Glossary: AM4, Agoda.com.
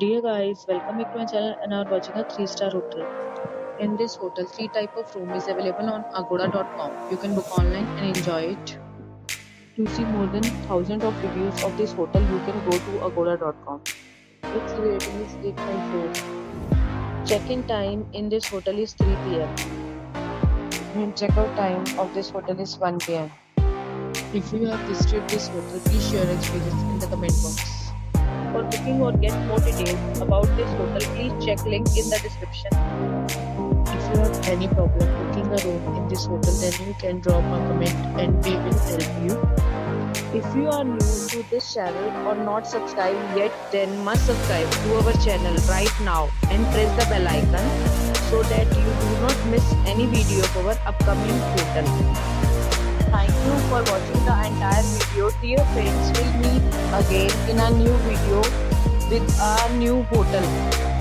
Dear guys, welcome back to my channel and are watching a 3-star hotel. In this hotel, 3 type of room is available on Agoda.com. You can book online and enjoy it. To see more than 1000 of reviews of this hotel, you can go to Agoda.com. Its rating is 8.4. Check-in time in this hotel is 3 p.m. and check-out time of this hotel is 1 p.m. If you have visited this hotel, please share your experience in the comment box. For booking or get more details about this hotel, please check link in the description. If you have any problem booking a room in this hotel, then you can drop a comment and we will help you. If you are new to this channel or not subscribed yet, then must subscribe to our channel right now and press the bell icon so that you do not miss any video of our upcoming hotel. Thank you for watching the entire video. Dear friends, we'll meet again in a new video with our new hotel.